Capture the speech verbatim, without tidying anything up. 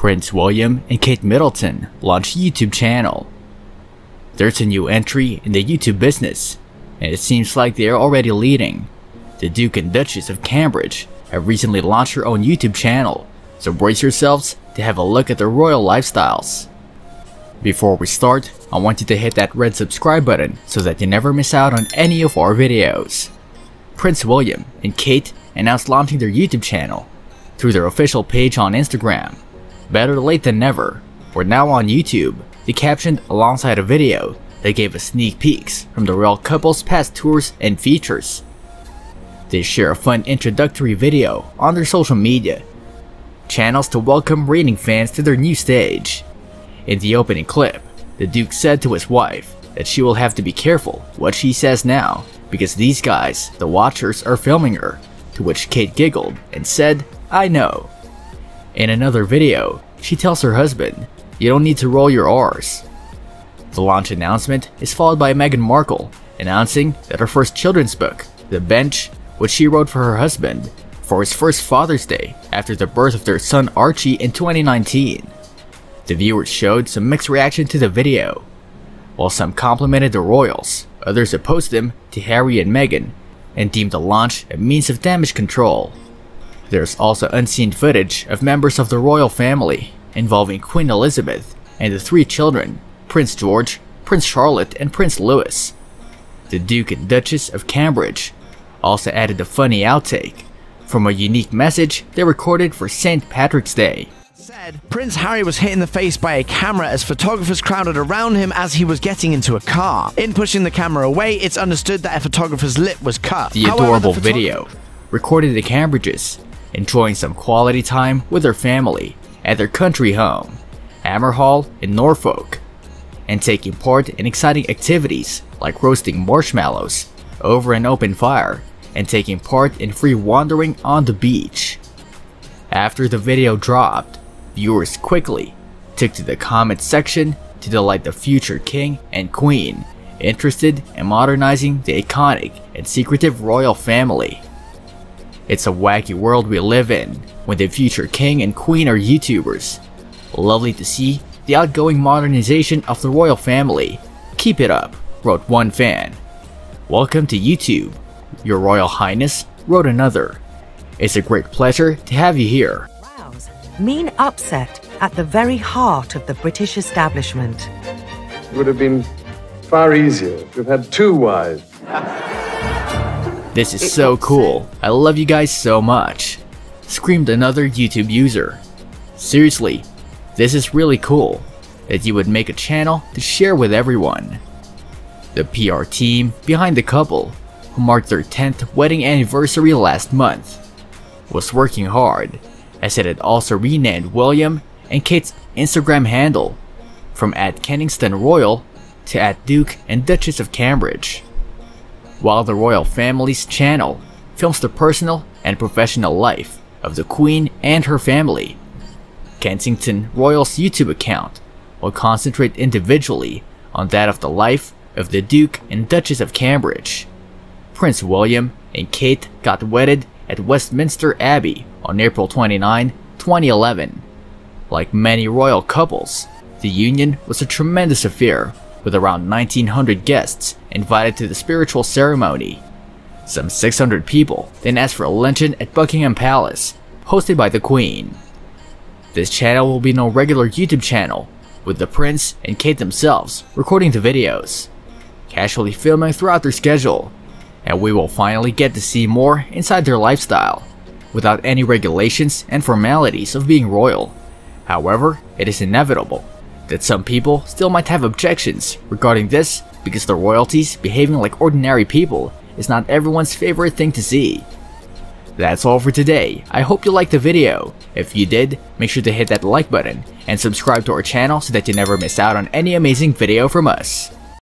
Prince William and Kate Middleton launched a YouTube channel. There's a new entry in the YouTube business, and it seems like they are already leading. The Duke and Duchess of Cambridge have recently launched her own YouTube channel, so brace yourselves to have a look at their royal lifestyles. Before we start, I want you to hit that red subscribe button so that you never miss out on any of our videos. Prince William and Kate announced launching their YouTube channel through their official page on Instagram. Better late than never, we're now on YouTube, they captioned alongside a video that gave us sneak peeks from the royal couple's past tours and features. They share a fun introductory video on their social media channels to welcome reigning fans to their new stage. In the opening clip, the Duke said to his wife that she will have to be careful what she says now because these guys, the watchers, are filming her, to which Kate giggled and said, "I know." In another video, she tells her husband, "You don't need to roll your R's." The launch announcement is followed by Meghan Markle announcing that her first children's book, The Bench, which she wrote for her husband for his first Father's Day after the birth of their son Archie in twenty nineteen. The viewers showed some mixed reaction to the video. While some complimented the royals, others opposed them to Harry and Meghan and deemed the launch a means of damage control. There's also unseen footage of members of the royal family involving Queen Elizabeth and the three children, Prince George, Prince Charlotte, and Prince Louis. The Duke and Duchess of Cambridge also added a funny outtake from a unique message they recorded for Saint Patrick's Day. Said, Prince Harry was hit in the face by a camera as photographers crowded around him as he was getting into a car. In pushing the camera away, it's understood that a photographer's lip was cut. The However, adorable the video recorded the Cambridges enjoying some quality time with their family at their country home, Anmer Hall in Norfolk, and taking part in exciting activities like roasting marshmallows over an open fire and taking part in free wandering on the beach. After the video dropped, viewers quickly took to the comment section to delight the future king and queen, interested in modernizing the iconic and secretive royal family. It's a wacky world we live in when the future king and queen are YouTubers. Lovely to see the outgoing modernization of the royal family. Keep it up, wrote one fan. Welcome to YouTube, Your Royal Highness, wrote another. It's a great pleasure to have you here. Rouse mean upset at the very heart of the British establishment. It would have been far easier if we've had two wives. This is so cool. I love you guys so much, screamed another YouTube user. Seriously, this is really cool that you would make a channel to share with everyone. The P R team behind the couple, who marked their tenth wedding anniversary last month, was working hard as it had also renamed William and Kate's Instagram handle from at Kensington Royal to at Duke and Duchess of Cambridge. While the royal family's channel films the personal and professional life of the Queen and her family, Kensington Royal's YouTube account will concentrate individually on that of the life of the Duke and Duchess of Cambridge. Prince William and Kate got wedded at Westminster Abbey on April twenty-ninth, twenty eleven. Like many royal couples, the union was a tremendous affair with around nineteen hundred guests invited to the spiritual ceremony. Some six hundred people then asked for a luncheon at Buckingham Palace, hosted by the Queen. This channel will be no regular YouTube channel, with the Prince and Kate themselves recording the videos, casually filming throughout their schedule, and we will finally get to see more inside their lifestyle, without any regulations and formalities of being royal. However, it is inevitable that some people still might have objections regarding this because the royalties behaving like ordinary people is not everyone's favorite thing to see. That's all for today. I hope you liked the video. If you did, make sure to hit that like button and subscribe to our channel so that you never miss out on any amazing video from us.